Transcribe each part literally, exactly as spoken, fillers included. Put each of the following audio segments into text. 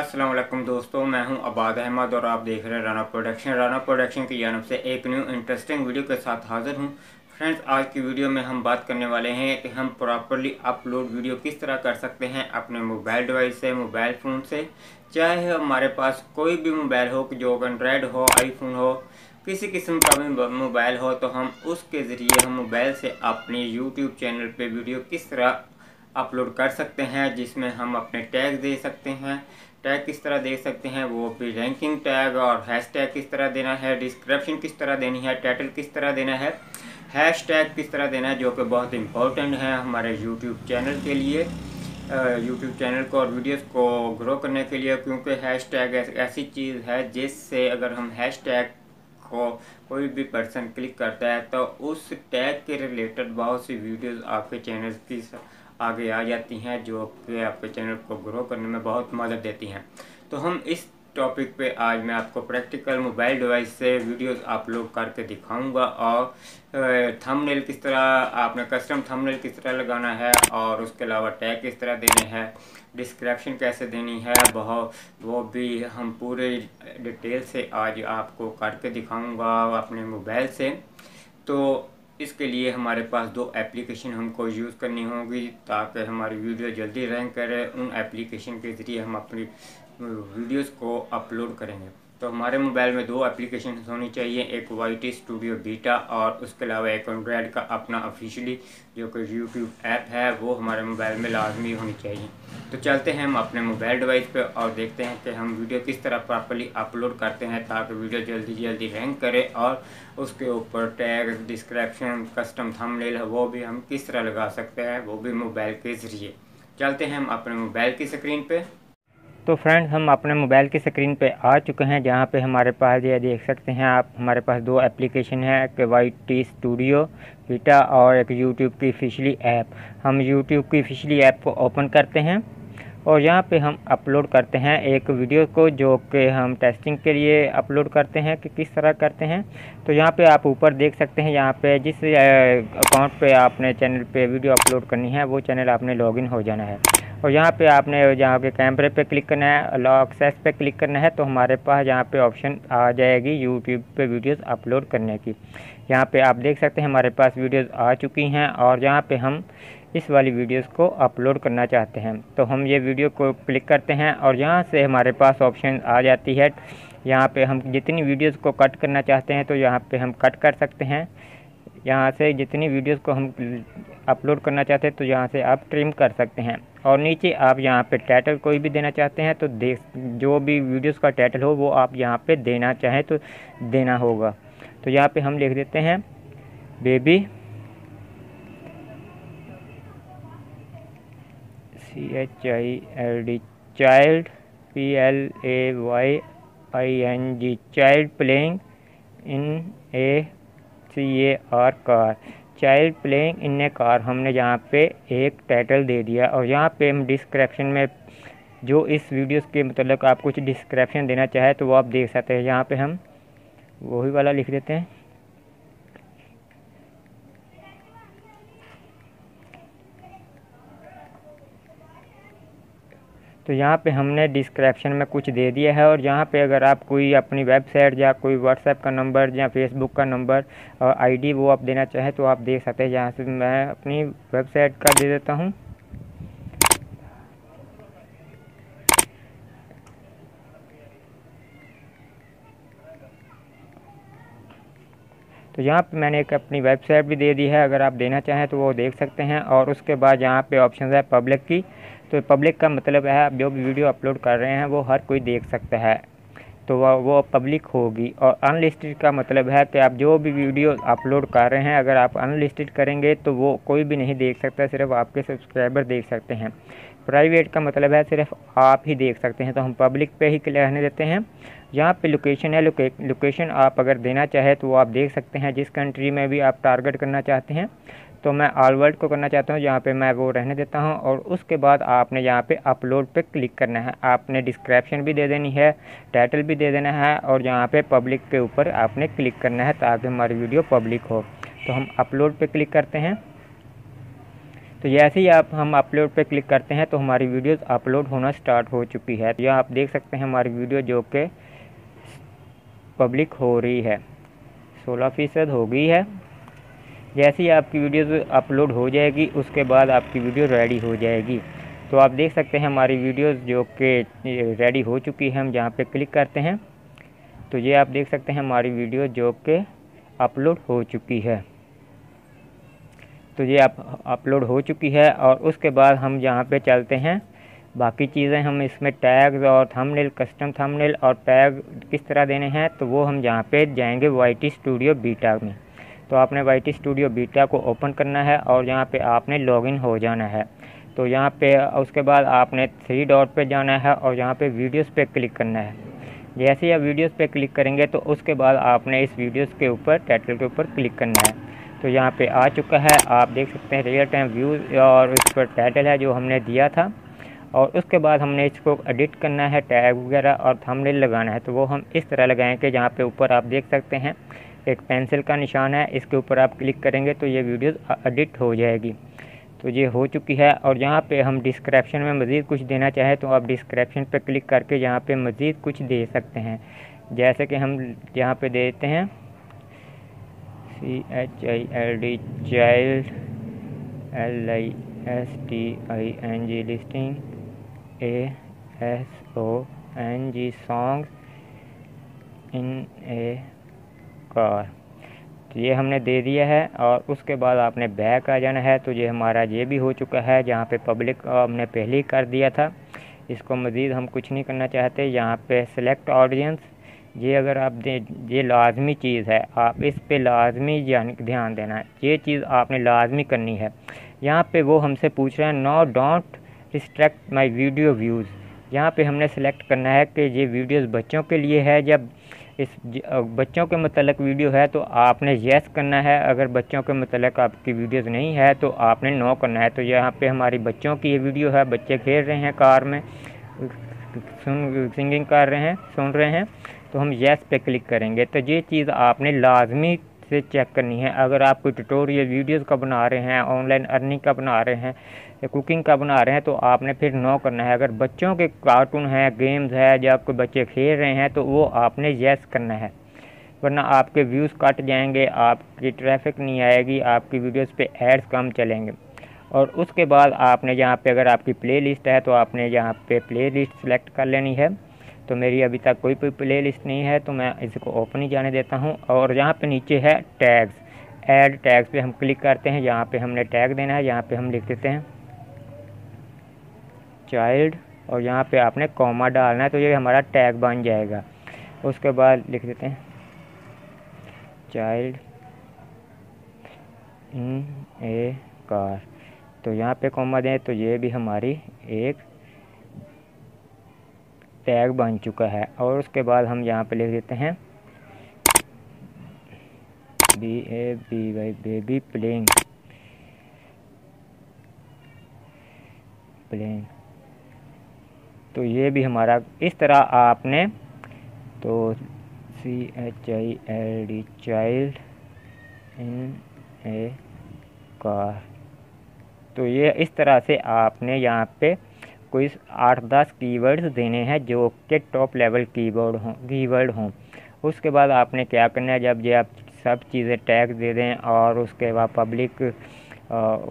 अस्सलाम वालेकुम दोस्तों, मैं हूं आबाद अहमद और आप देख रहे हैं राना प्रोडक्शन। राना प्रोडक्शन की जानब से एक न्यू इंटरेस्टिंग वीडियो के साथ हाज़िर हूं। फ्रेंड्स, आज की वीडियो में हम बात करने वाले हैं कि हम प्रॉपरली अपलोड वीडियो किस तरह कर सकते हैं अपने मोबाइल डिवाइस से, मोबाइल फ़ोन से। चाहे हमारे पास कोई भी मोबाइल हो, जो एंड्राइड हो, आईफोन हो, किसी किस्म का भी मोबाइल हो, तो हम उसके ज़रिए हम मोबाइल से अपने यूट्यूब चैनल पर वीडियो किस तरह अपलोड कर सकते हैं, जिसमें हम अपने टैग दे सकते हैं। टैग किस तरह दे सकते हैं, वो भी रैंकिंग टैग और हैशटैग किस तरह देना है, डिस्क्रिप्शन किस तरह देनी है, टाइटल किस तरह देना है, हैशटैग किस तरह देना है, जो कि बहुत इम्पोर्टेंट है हमारे यूट्यूब चैनल के लिए, यूट्यूब चैनल को और वीडियोस को ग्रो करने के लिए। क्योंकि हैशटैग ऐसी चीज़ है जिससे अगर हम हैशटैग को कोई भी पर्सन क्लिक करता है तो उस टैग के रिलेटेड बहुत सी वीडियोज़ आपके चैनल की आगे आ जाती हैं, जो कि आपके चैनल को ग्रो करने में बहुत मदद देती हैं। तो हम इस टॉपिक पे आज मैं आपको प्रैक्टिकल मोबाइल डिवाइस से वीडियोस अपलोड करके दिखाऊंगा, और थंबनेल किस तरह आपने कस्टम थंबनेल किस तरह लगाना है, और उसके अलावा टैग किस तरह देने हैं, डिस्क्रिप्शन कैसे देनी है, बहुत वो भी हम पूरे डिटेल से आज आपको करके दिखाऊँगा अपने मोबाइल से। तो इसके लिए हमारे पास दो एप्लीकेशन हमको यूज़ करनी होगी ताकि हमारी वीडियो जल्दी रैंक करे। उन एप्लीकेशन के ज़रिए हम अपनी वीडियोस को अपलोड करेंगे। तो हमारे मोबाइल में दो एप्लीकेशन होनी चाहिए, एक वाई टी स्टूडियो बीटा और उसके अलावा एक एंड्राइड का अपना ऑफिशियली जो कि यूट्यूब ऐप है, वो हमारे मोबाइल में लाजमी होनी चाहिए। तो चलते हैं हम अपने मोबाइल डिवाइस पे और देखते हैं कि हम वीडियो किस तरह प्रॉपर्ली अपलोड करते हैं ताकि वीडियो जल्दी जल्दी रैंक करे, और उसके ऊपर टैग, डिस्क्रिप्शन, कस्टम थंबनेल वो भी हम किस तरह लगा सकते हैं, वो भी मोबाइल के ज़रिए। चलते हैं हम अपने मोबाइल की स्क्रीन पर। तो फ्रेंड्स, हम अपने मोबाइल की स्क्रीन पे आ चुके हैं, जहाँ पे हमारे पास ये देख सकते हैं आप, हमारे पास दो एप्लीकेशन है, एक वाई टी स्टूडियो बीटा और एक यूट्यूब की ऑफिशियली ऐप। हम यूट्यूब की ऑफिशियली ऐप को ओपन करते हैं और यहाँ पे हम अपलोड करते हैं एक वीडियो को, जो कि हम टेस्टिंग के लिए अपलोड करते हैं कि किस तरह करते हैं। तो यहाँ पे आप ऊपर देख सकते हैं, यहाँ पे जिस अकाउंट पे आपने चैनल पे वीडियो अपलोड करनी है वो चैनल आपने लॉगिन हो जाना है, और यहाँ पे आपने यहाँ के कैमरे पे क्लिक करना है, अलाउ एक्सेस पे क्लिक करना है। तो हमारे पास यहाँ पे ऑप्शन आ जाएगी यूट्यूब पे वीडियोस अपलोड करने की। यहाँ पे आप देख सकते हैं हमारे पास वीडियोस आ चुकी हैं, और यहाँ पे हम इस वाली वीडियोस को अपलोड करना चाहते हैं। तो हम ये वीडियो को क्लिक करते हैं और यहाँ से हमारे पास ऑप्शन आ जाती है, यहाँ पर हम जितनी वीडियोज़ को कट करना चाहते हैं तो यहाँ पर हम कट कर सकते हैं। यहाँ से जितनी वीडियोस को हम अपलोड करना चाहते हैं तो यहाँ से आप ट्रिम कर सकते हैं, और नीचे आप यहाँ पे टाइटल कोई भी देना चाहते हैं तो देख, जो भी वीडियोस का टाइटल हो वो आप यहाँ पे देना चाहें तो देना होगा। तो यहाँ पे हम लिख देते हैं baby C H I L D child P L A Y I N G child playing in a C A R car, child playing in a car. हमने यहाँ पे एक टाइटल दे दिया, और यहाँ पे हम डिस्क्रिप्शन में जो इस वीडियोस के मतलब आप कुछ डिस्क्रिप्शन देना चाहे तो वो आप देख सकते हैं। यहाँ पे हम वही वाला लिख देते हैं, तो यहाँ पे हमने डिस्क्रिप्शन में कुछ दे दिया है। और यहाँ पे अगर आप कोई अपनी वेबसाइट या कोई व्हाट्सएप का नंबर या फेसबुक का नंबर और आईडी वो आप देना चाहें तो आप दे सकते हैं। यहाँ से मैं अपनी वेबसाइट का दे देता हूँ, तो यहाँ पे मैंने एक अपनी वेबसाइट भी दे दी है, अगर आप देना चाहें तो वो देख सकते हैं। और उसके बाद यहाँ पे ऑप्शन है पब्लिक की, तो पब्लिक का मतलब है आप जो भी वीडियो अपलोड कर रहे हैं वो हर कोई देख सकता है, तो वह वो पब्लिक होगी। और अनलिस्टेड का मतलब है कि आप जो भी वीडियो अपलोड कर रहे हैं अगर आप अनलिस्टेड करेंगे तो वो कोई भी नहीं देख सकता, सिर्फ आपके सब्सक्राइबर देख सकते हैं। प्राइवेट का मतलब है सिर्फ आप ही देख सकते हैं, तो हम पब्लिक पे ही रहने देते हैं। यहाँ पे लोकेशन है, लोके, लोकेशन आप अगर देना चाहे तो वो आप देख सकते हैं, जिस कंट्री में भी आप टारगेट करना चाहते हैं। तो मैं ऑल वर्ल्ड को करना चाहता हूँ, यहाँ पे मैं वो रहने देता हूँ। और उसके बाद आपने यहाँ पे अपलोड पे क्लिक करना है, आपने डिस्क्रिप्शन भी दे देनी है, टाइटल भी दे देना है, और यहाँ पे पब्लिक के ऊपर आपने क्लिक करना है ताकि हमारी वीडियो पब्लिक हो। तो हम अपलोड पे क्लिक करते हैं, तो जैसे ही आप हम अपलोड पे क्लिक करते हैं तो हमारी वीडियोस अपलोड होना स्टार्ट हो चुकी है। यह आप देख सकते हैं हमारी वीडियो जो कि पब्लिक हो रही है सोलह फ़ीसद हो गई है। जैसे ही आपकी वीडियोस अपलोड हो जाएगी उसके बाद आपकी वीडियो रेडी हो जाएगी। तो आप देख सकते हैं हमारी वीडियोस जो कि रेडी हो चुकी है। हम जहाँ पर क्लिक करते हैं तो ये आप देख सकते हैं हमारी वीडियो जो कि अपलोड हो चुकी है। तो ये आप अपलोड हो चुकी है और उसके बाद हम यहाँ पे चलते हैं। बाकी चीज़ें हम इसमें टैग्स और थंबनेल, कस्टम थंबनेल और टैग किस तरह देने हैं तो वो हम यहाँ पे जाएंगे वाई टी स्टूडियो बीटा में। तो आपने वाई टी स्टूडियो बीटा को ओपन करना है और यहाँ पे आपने लॉगिन हो जाना है। तो यहाँ पे उसके बाद आपने थ्री डॉट पे जाना है और यहाँ पे वीडियोस पे क्लिक करना है। जैसे ही आप वीडियोस पे क्लिक करेंगे तो उसके बाद आपने इस वीडियोस के ऊपर टाइटल के ऊपर क्लिक करना है। तो यहाँ पे आ चुका है, आप देख सकते हैं रियल टाइम व्यूज़ और इस पर टाइटल है जो हमने दिया था। और उसके बाद हमने इसको एडिट करना है, टैग वगैरह और थंबनेल लगाना है। तो वो हम इस तरह लगाएंगे जहाँ पे ऊपर आप देख सकते हैं एक पेंसिल का निशान है, इसके ऊपर आप क्लिक करेंगे तो ये वीडियोस एडिट हो जाएगी। तो ये हो चुकी है और यहाँ पे हम डिस्क्रिप्शन में मज़ीद कुछ देना चाहें तो आप डिस्क्रिप्शन पर क्लिक करके यहाँ पर मज़ीद कुछ दे सकते हैं। जैसे कि हम यहाँ पर देते हैं C H I L D child L I S T I N G listing a S O N G songs in a car. तो ये हमने दे दिया है और उसके बाद आपने बैक आ जाना है। तो ये हमारा ये भी हो चुका है जहाँ पे पब्लिक हमने पहले ही कर दिया था। इसको मज़ीद हम कुछ नहीं करना चाहते। यहाँ पे सेलेक्ट ऑडियंस, ये अगर आप दे ये लाजमी चीज़ है, आप इस पे लाजमी ध्यान देना है, ये चीज़ आपने लाजमी करनी है। यहाँ पे वो हमसे पूछ रहे हैं no don't restrict my video views. यहाँ पे हमने सेलेक्ट करना है कि ये वीडियोस बच्चों के लिए है। जब इस बच्चों के मतलब वीडियो है तो आपने येस करना है, अगर बच्चों के मतलब आपकी वीडियोस नहीं है तो आपने नो करना है। तो यहाँ पे हमारी बच्चों की ये वीडियो है, बच्चे खेल रहे हैं, कार में सुन सिंगिंग कर रहे हैं, सुन रहे हैं, तो हम येस पे क्लिक करेंगे। तो ये चीज़ आपने लाजमी से चेक करनी है। अगर आप कोई ट्यूटोरियल वीडियोस का बना रहे हैं, ऑनलाइन अर्निंग का बना रहे हैं या कुकिंग का बना रहे हैं तो आपने फिर नो करना है। अगर बच्चों के कार्टून हैं, गेम्स है या कोई बच्चे खेल रहे हैं तो वो आपने येस करना है, वरना आपके व्यूज़ कट जाएंगे, आपकी ट्रैफिक नहीं आएगी, आपकी वीडियोज़ पे एड्स कम चलेंगे। और उसके बाद आपने यहाँ पर अगर आपकी प्ले लिस्ट है तो आपने यहाँ पर प्ले लिस्ट सेलेक्ट कर लेनी है। तो मेरी अभी तक कोई कोई प्ले लिस्ट नहीं है तो मैं इसको ओपन ही जाने देता हूं। और यहाँ पे नीचे है टैग्स, ऐड टैग्स पे हम क्लिक करते हैं। यहाँ पे हमने टैग देना है, यहाँ पे हम लिख देते हैं चाइल्ड और यहाँ पे आपने कॉमा डालना है तो ये हमारा टैग बन जाएगा। उसके बाद लिख देते हैं चाइल्ड इन ए कार, तो यहाँ पे कॉमा दें तो ये भी हमारी एक टैग बन चुका है। और उसके बाद हम यहाँ पे लिख देते हैं B A B Y baby playing playing, तो ये भी हमारा इस तरह आपने तो C H I L D child in a car, तो ये इस तरह से आपने यहाँ पे कोई आठ दस कीवर्ड्स देने हैं जो के टॉप लेवल कीवर्ड हों कीवर्ड हों उसके बाद आपने क्या करना है, जब ये आप सब चीज़ें टैग दे दें और उसके बाद पब्लिक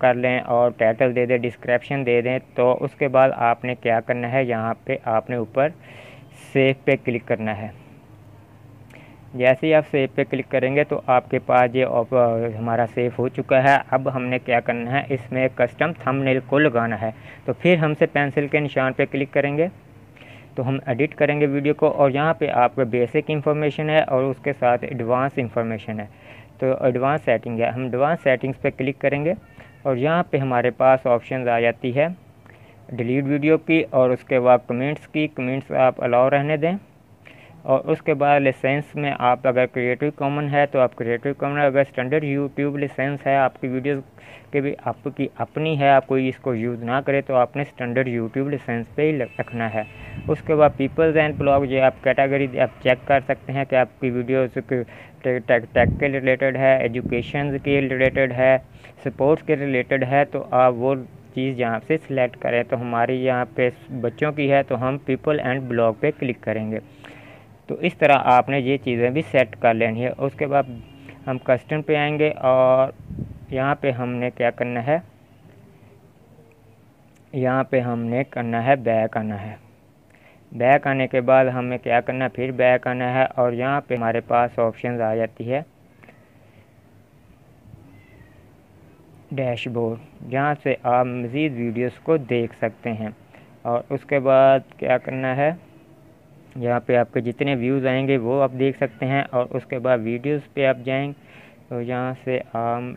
कर लें और टाइटल दे दें, डिस्क्रिप्शन दे दें, तो उसके बाद आपने क्या करना है, यहाँ पे आपने ऊपर सेव पे क्लिक करना है। जैसे ही आप सेव पे क्लिक करेंगे तो आपके पास ये हमारा सेव हो चुका है। अब हमने क्या करना है, इसमें कस्टम थंबनेल को लगाना है। तो फिर हमसे पेंसिल के निशान पे क्लिक करेंगे तो हम एडिट करेंगे वीडियो को और यहाँ पे आपका बेसिक इन्फॉर्मेशन है और उसके साथ एडवांस इन्फॉर्मेशन है। तो एडवांस सेटिंग है, हम एडवांस सेटिंग्स पर क्लिक करेंगे और यहाँ पर हमारे पास ऑप्शन आ जाती है डिलीट वीडियो की और उसके बाद कमेंट्स की। कमेंट्स आप अलाउ रहने दें और उसके बाद लाइसेंस में आप अगर क्रिएटिव कॉमन है तो आप क्रिएटिव कॉमन, अगर स्टैंडर्ड यूट्यूब लाइसेंस है आपकी वीडियोस के भी आपकी अपनी है, आप कोई इसको यूज़ ना करें तो आपने स्टैंडर्ड यूट्यूब लाइसेंस पे ही रखना है। उसके बाद पीपल्स एंड ब्लॉग, ये आप कैटेगरी आप चेक कर सकते हैं कि आपकी वीडियोस टेक के रिलेटेड है, एजुकेशन के रिलेटेड है, स्पोर्ट्स के रिलेटेड है, तो आप वो चीज़ यहाँ से सिलेक्ट करें। तो हमारी यहाँ पे बच्चों की है तो हम पीपल एंड ब्लॉग पे क्लिक करेंगे। तो इस तरह आपने ये चीज़ें भी सेट कर लेनी है। उसके बाद हम कस्टम पे आएंगे और यहाँ पे हमने क्या करना है, यहाँ पे हमने करना है बैक आना है। बैक आने के बाद हमें क्या करना है, फिर बैक आना है और यहाँ पे हमारे पास ऑप्शंस आ जाती है डैशबोर्ड, यहाँ से आप मज़ीद वीडियोस को देख सकते हैं। और उसके बाद क्या करना है, यहाँ पे आपके जितने व्यूज़ आएंगे वो आप देख सकते हैं। और उसके बाद वीडियोस पे आप जाएंगे तो यहाँ से आप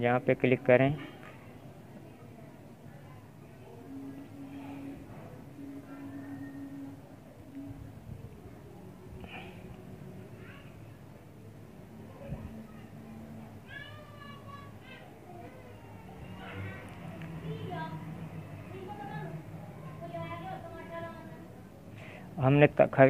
यहाँ पे क्लिक करें। हमने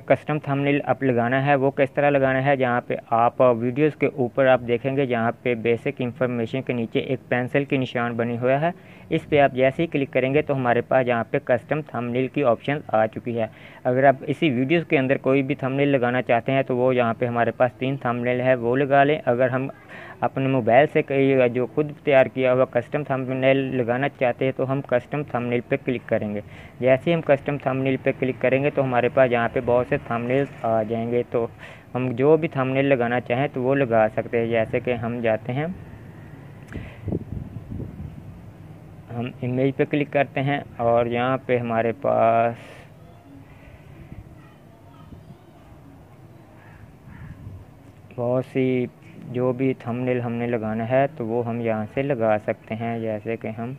कस्टम थंबनेल अप लगाना है, वो किस तरह लगाना है, जहाँ पे आप वीडियोस के ऊपर आप देखेंगे जहाँ पे बेसिक इन्फॉर्मेशन के नीचे एक पेंसिल की निशान बनी हुआ है, इस पे आप जैसे ही क्लिक करेंगे तो हमारे पास यहाँ पे कस्टम थंबनेल की ऑप्शन आ चुकी है। अगर आप इसी वीडियोस के अंदर कोई भी थंबनेल लगाना चाहते हैं तो वो यहाँ पर हमारे पास तीन थंबनेल है, वो लगा लें। अगर हम अपने मोबाइल से कई जो खुद तैयार किया हुआ कस्टम थंबनेल लगाना चाहते हैं तो हम कस्टम थंबनेल पे क्लिक करेंगे। जैसे ही हम कस्टम थंबनेल पे क्लिक करेंगे तो हमारे पास यहाँ पे बहुत से थंबनेल्स आ जाएंगे, तो हम जो भी थंबनेल लगाना चाहें तो वो लगा सकते हैं। जैसे कि हम जाते हैं, हम इमेज पे क्लिक करते हैं और यहाँ पर हमारे पास बहुत सी जो भी थंबनेल हमने लगाना है तो वो हम यहाँ से लगा सकते हैं। जैसे कि हम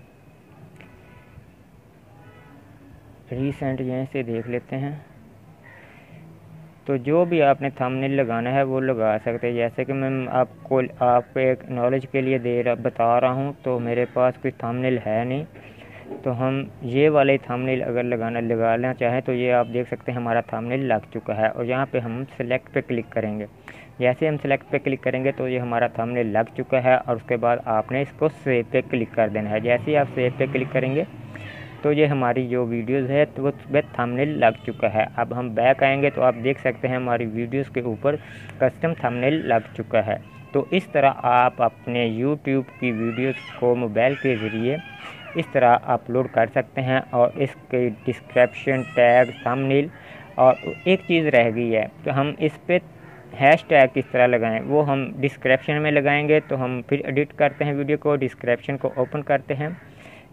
रिसेंट यहाँ से देख लेते हैं, तो जो भी आपने थंबनेल लगाना है वो लगा सकते हैं। जैसे कि मैं आपको आप एक नॉलेज के लिए दे रहा बता रहा हूँ, तो मेरे पास कोई थंबनेल है नहीं, तो हम ये वाले थंबनेल अगर लगाना लगाना चाहें तो ये आप देख सकते हैं हमारा थंबनेल लग चुका है। और यहाँ पे हम सिलेक्ट पे क्लिक करेंगे। जैसे हम सेलेक्ट पे क्लिक करेंगे तो ये हमारा थंबनेल लग चुका है। और उसके बाद आपने इसको सेव पे क्लिक कर देना है। जैसे ही आप सेव पे क्लिक करेंगे तो ये हमारी जो वीडियोस है तो उसमें थंबनेल लग चुका है। अब हम बैक आएंगे तो आप देख सकते हैं हमारी वीडियोस के ऊपर कस्टम थंबनेल लग चुका है। तो इस तरह आप अपने यूट्यूब की वीडियोस को मोबाइल के ज़रिए इस तरह अपलोड कर सकते हैं। और इसके डिस्क्रिप्शन, टैग, थंबनेल और एक चीज़ रह गई है तो हम इस पर हैश टैग किस तरह लगाएं, वो हम डिस्क्रिप्शन में लगाएंगे। तो हम फिर एडिट करते हैं वीडियो को, डिस्क्रिप्शन को ओपन करते हैं,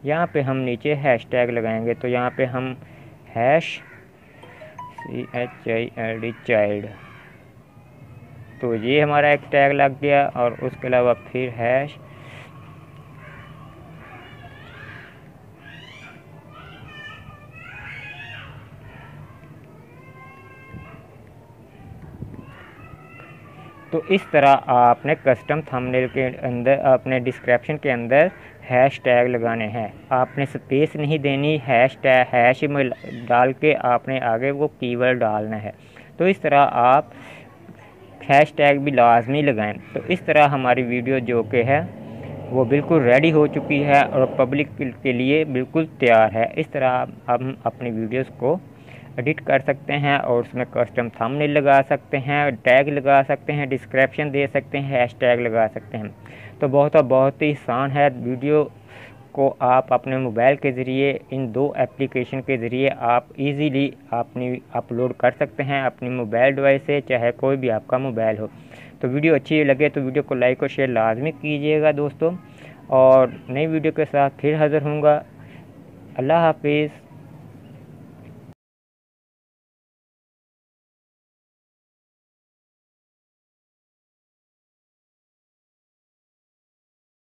यहाँ पे हम नीचे हैश टैग लगाएंगे। तो यहाँ पे हम hash C H I L D child, तो ये हमारा एक टैग लग गया। और उसके अलावा फिर हैश तो इस तरह आपने कस्टम थंबनेल के अंदर अपने डिस्क्रिप्शन के अंदर हैश टैग लगाने हैं। आपने स्पेस नहीं देनी, हैश टैग हैश में डाल के आपने आगे वो कीवर्ड डालना है। तो इस तरह आप हैश टैग भी लाजमी लगाएं। तो इस तरह हमारी वीडियो जो कि है वो बिल्कुल रेडी हो चुकी है और पब्लिक के लिए बिल्कुल तैयार है। इस तरह हम अपनी वीडियोस को एडिट कर सकते हैं और उसमें कस्टम थंबनेल लगा सकते हैं, टैग लगा सकते हैं, डिस्क्रिप्शन दे सकते हैं, हैश टैग लगा सकते हैं। तो बहुत बहुत ही आसान है। वीडियो को आप अपने मोबाइल के ज़रिए इन दो एप्लीकेशन के ज़रिए आप इजीली अपनी अपलोड कर सकते हैं अपनी मोबाइल डिवाइस से, चाहे कोई भी आपका मोबाइल हो। तो वीडियो अच्छी लगे तो वीडियो को लाइक और शेयर लाजमी कीजिएगा दोस्तों। और नई वीडियो के साथ फिर हाज़िर होऊंगा। अल्लाह हाफिज़।